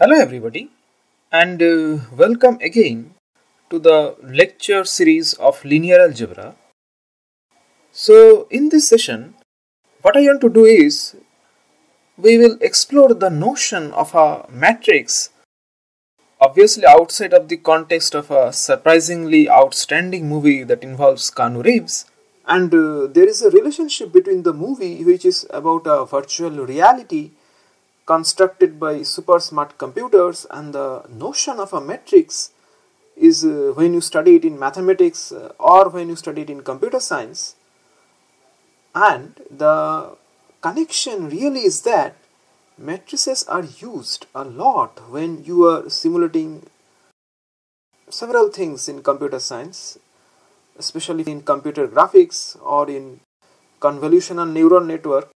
Hello everybody, and welcome again to the lecture series of linear algebra. So in this session, what I want to do is we will explore the notion of a matrix, obviously outside of the context of a surprisingly outstanding movie that involves Keanu Reeves. And there is a relationship between the movie, which is about a virtual reality constructed by super smart computers, and the notion of a matrix is when you study it in mathematics or when you study it in computer science. And the connection really is that matrices are used a lot when you are simulating several things in computer science, especially in computer graphics or in convolutional neural network.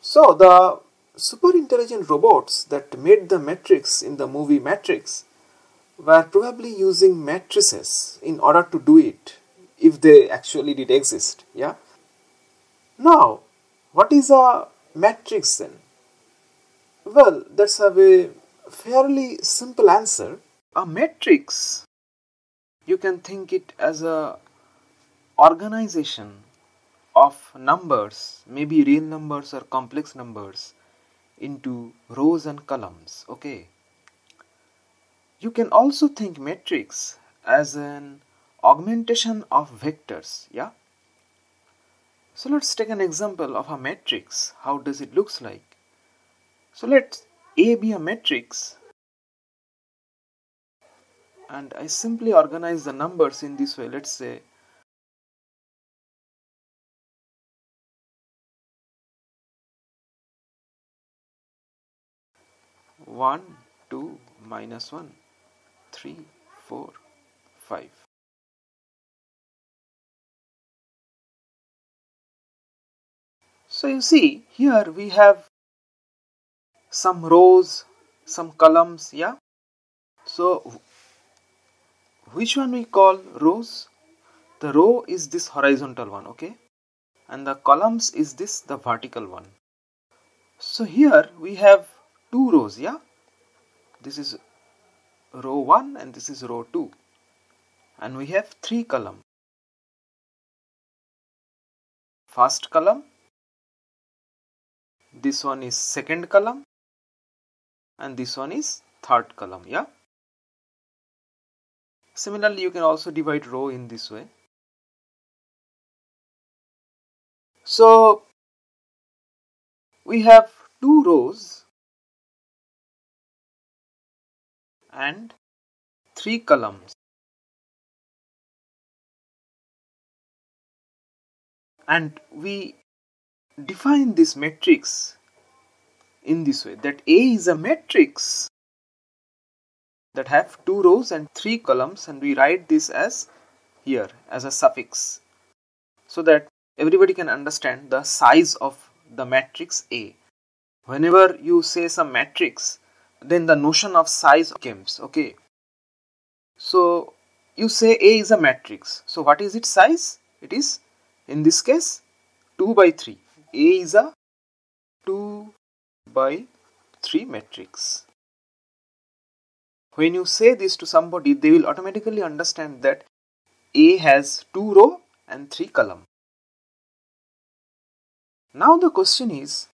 So the super intelligent robots that made the matrix in the movie Matrix were probably using matrices in order to do it, if they actually did exist. Yeah. Now, what is a matrix then? Well, that's a fairly simple answer. A matrix, you can think it as a organization of numbers, maybe real numbers or complex numbers, into rows and columns. Okay, you can also think matrix as an augmentation of vectors. Yeah, so let's take an example of a matrix. How does it looks like? So let A be a matrix, and I simply organize the numbers in this way. Let's say one, 2, minus 1, 3, 4, 5. So you see, here we have some rows, some columns, yeah. So which one we call rows? The row is this horizontal one, okay? And the columns is this, the vertical one. So here we have two rows, yeah. This is row 1 and this is row 2, and we have three columns. First column, this one is second column, and this one is third column, yeah. Similarly, you can also divide row in this way. So we have two rows and three columns, and we define this matrix in this way, that A is a matrix that have two rows and three columns, and we write this as here as a suffix, so that everybody can understand the size of the matrix A. Whenever you say some matrix, then the notion of size comes, okay? So you say A is a matrix. So what is its size? It is, in this case, 2 by 3. A is a 2 by 3 matrix. When you say this to somebody, they will automatically understand that A has 2 row and 3 column. Now the question is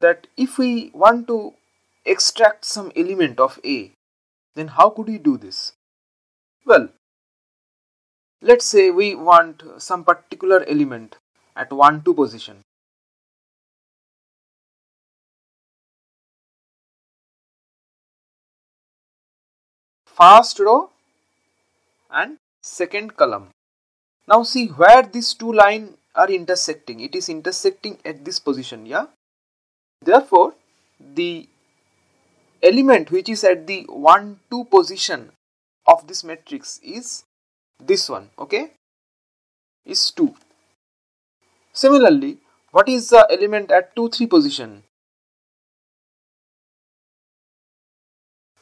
that if we want to extract some element of A, then how could we do this? Well, let's say we want some particular element at 1, 2 position. First row and second column. Now see where these two lines are intersecting. It is intersecting at this position, yeah? Therefore, the element which is at the 1, 2 position of this matrix is this one, okay, is 2. Similarly, what is the element at 2, 3 position,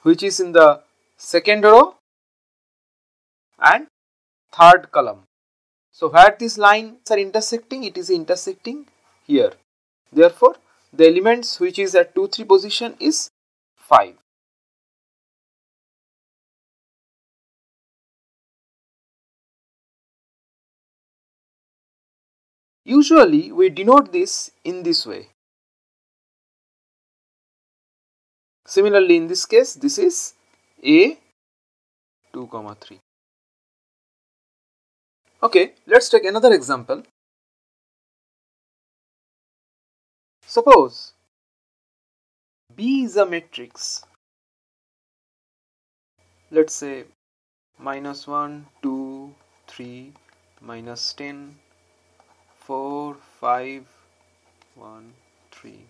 which is in the second row and third column? So where these lines are intersecting, it is intersecting here. Therefore, the elements which is at 2, 3 position is 5. Usually we denote this in this way. Similarly, in this case, this is A 2, 3. Okay, let's take another example. Suppose B is a matrix, let's say -1, 2, 3, -10, 4, 5, 1, 3,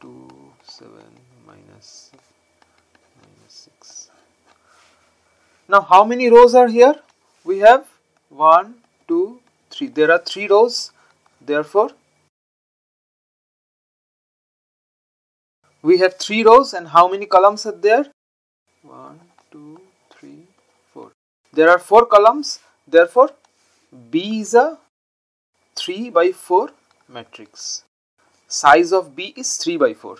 2, 7, -6. Now how many rows are here? We have 1, 2, 3. There are 3 rows, therefore we have 3 rows, and how many columns are there? 1, 2, 3, 4. There are 4 columns, therefore B is a 3 by 4 matrix. Size of B is 3 by 4.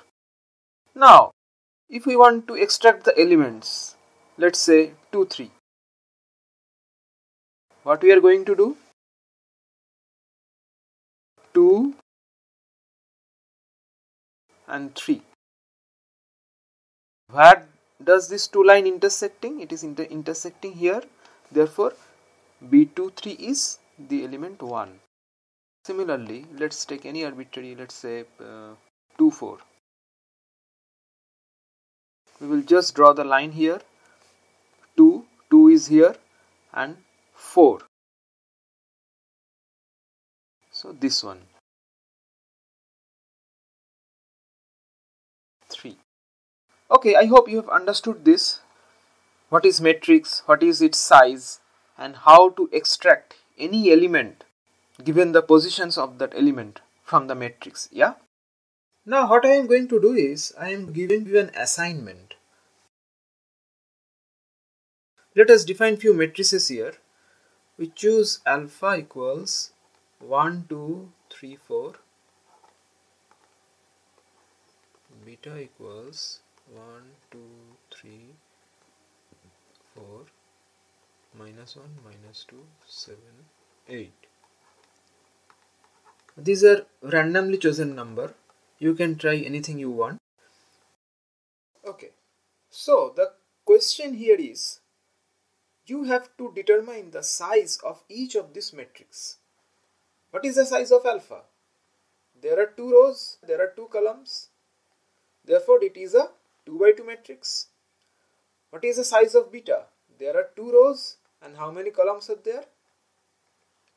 Now if we want to extract the elements, let's say 2, 3, what we are going to do? 2 and 3. Where does this 2 line intersecting? It is intersecting here. Therefore, B23 is the element 1. Similarly, let's take any arbitrary, let's say 2, 4. We will just draw the line here. 2 is here, and 4. So this one. 3. Okay, I hope you have understood this. What is matrix, what is its size, and how to extract any element given the positions of that element from the matrix, yeah? Now what I am going to do is, I am giving you an assignment. Let us define few matrices here. We choose alpha equals 1, 2, 3, 4. Beta equals 1, 2, 3, 4, -1, -2, 7, 8. These are randomly chosen number. You can try anything you want. Okay, so the question here is, you have to determine the size of each of this matrix. What is the size of alpha? There are 2 rows, there are 2 columns. Therefore, it is a 2 by 2 matrix. What is the size of beta? There are 2 rows, and how many columns are there?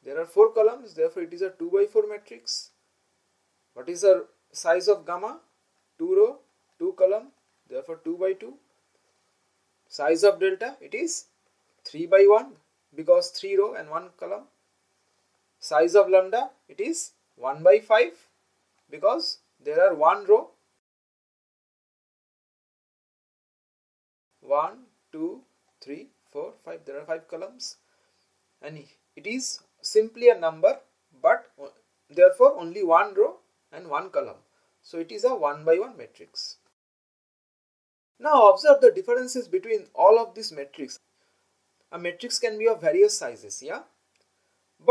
There are 4 columns, therefore it is a 2 by 4 matrix. What is the size of gamma? 2 row, 2 column, therefore 2 by 2. Size of delta, it is 3 by 1 because 3 row and 1 column. Size of lambda, it is 1 by 5 because there are 1 row. 1, 2, 3, 4, 5. There are 5 columns, and it is simply a number, but therefore only 1 row and 1 column. So it is a 1 by 1 matrix. Now observe the differences between all of these matrices. A matrix can be of various sizes, yeah?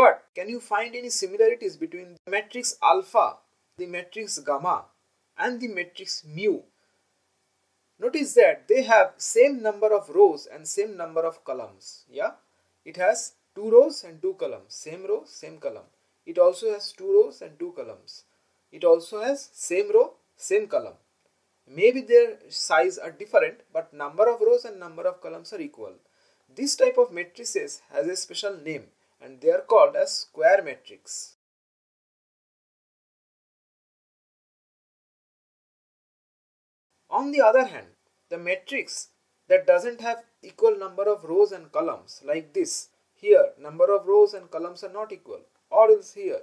But can you find any similarities between the matrix alpha, the matrix gamma, and the matrix mu? Notice that they have same number of rows and same number of columns, yeah? It has 2 rows and 2 columns, same row, same column. It also has 2 rows and 2 columns. It also has same row, same column. Maybe their size are different, but number of rows and number of columns are equal. This type of matrices has a special name, and they are called as square matrix. On the other hand, the matrix that doesn't have equal number of rows and columns, like this, here number of rows and columns are not equal, or else here.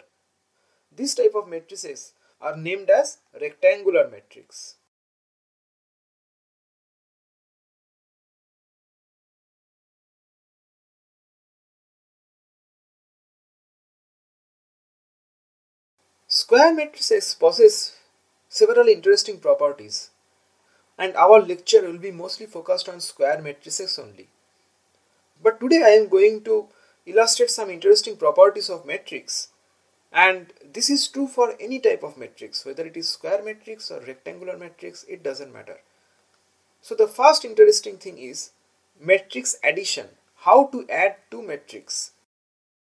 This type of matrices are named as rectangular matrix. Square matrices possess several interesting properties. and our lecture will be mostly focused on square matrices only. But today I am going to illustrate some interesting properties of matrix, and this is true for any type of matrix, whether it is square matrix or rectangular matrix, it doesn't matter. So the first interesting thing is matrix addition, how to add two matrices.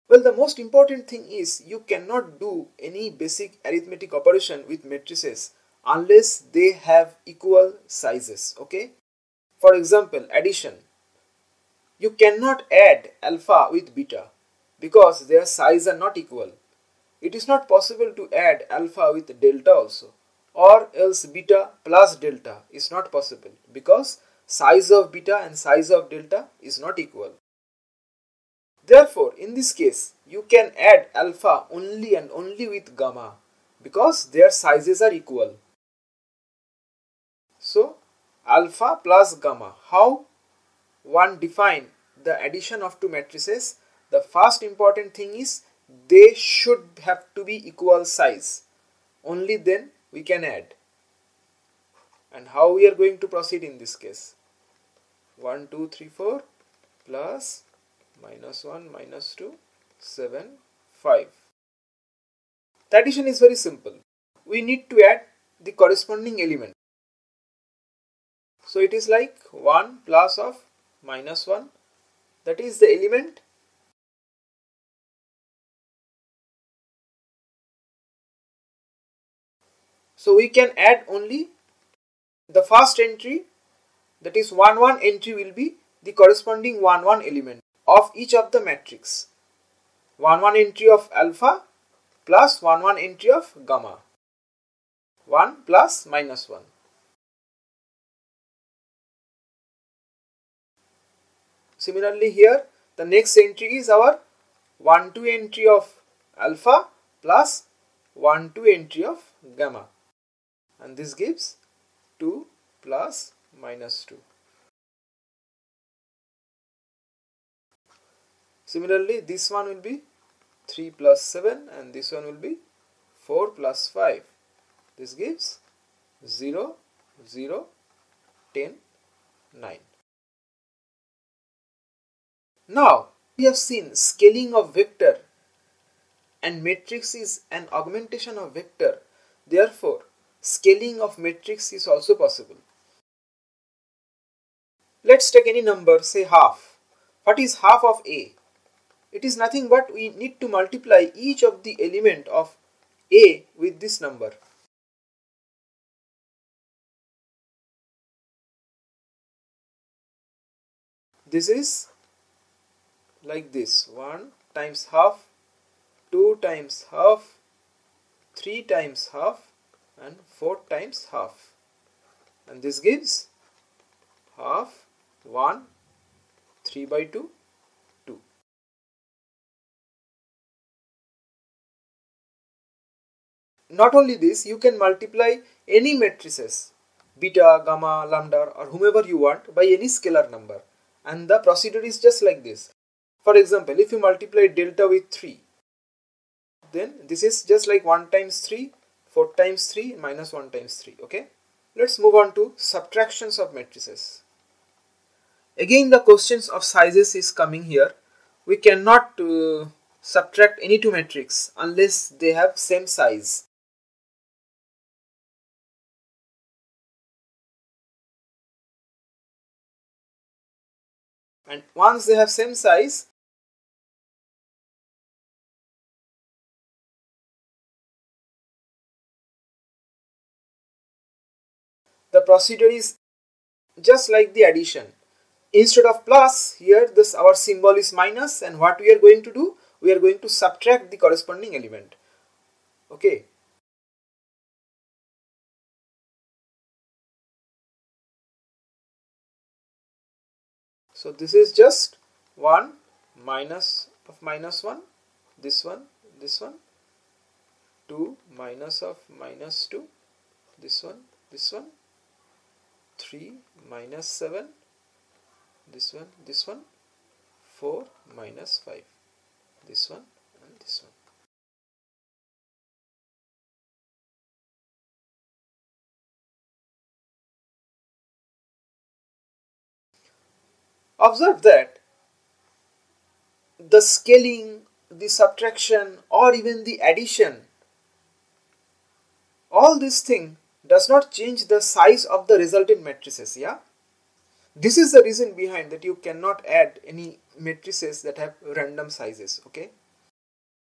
Well, the most important thing is you cannot do any basic arithmetic operation with matrices unless they have equal sizes, okay? For example, addition. You cannot add alpha with beta because their size are not equal. It is not possible to add alpha with delta also, or else beta plus delta is not possible because size of beta and size of delta is not equal. Therefore, in this case, you can add alpha only and only with gamma because their sizes are equal. So, alpha plus gamma. How one define the addition of two matrices? The first important thing is they should have to be equal size, only then we can add. And how we are going to proceed in this case? 1 2 3 4 plus minus 1 minus 2 7 5. The addition is very simple. We need to add the corresponding element. So it is like 1 plus of minus 1, that is the element, so we can add only the first entry, that is 1 1 entry will be the corresponding 1 1 element of each of the matrix, 1 1 entry of alpha plus 1 1 entry of gamma, 1 plus minus 1. Similarly here, the next entry is our 1, 2 entry of alpha plus 1, 2 entry of gamma. And this gives 2 plus minus 2. Similarly, this one will be 3 plus 7 and this one will be 4 plus 5. This gives 0, 0, 10, 9. Now, we have seen scaling of vector and matrix is an augmentation of vector. Therefore, scaling of matrix is also possible. Let's take any number, say half. What is half of A? It is nothing but we need to multiply each of the element of A with this number. This is like this, 1 times half, 2 times half, 3 times half and 4 times half, and this gives half, 1, 3 by 2, 2. Not only this, you can multiply any matrices, beta, gamma, lambda or whomever you want by any scalar number, and the procedure is just like this. For example, if you multiply delta with 3, then this is just like 1 times 3, 4 times 3, minus 1 times 3, okay? Let's move on to subtractions of matrices. Again, the questions of sizes is coming here. We cannot subtract any two matrices unless they have same size. And once they have same size, the procedure is just like the addition. Instead of plus, here this our symbol is minus, and what we are going to do? We are going to subtract the corresponding element. Okay. So this is just 1 minus of minus 1, this one, 2 minus of minus 2, this one, 3 minus 7, this one, 4 minus 5, this one and this one. Observe that the scaling, the subtraction, or even the addition, all this thing does not change the size of the resultant matrices, yeah? This is the reason behind that you cannot add any matrices that have random sizes, okay?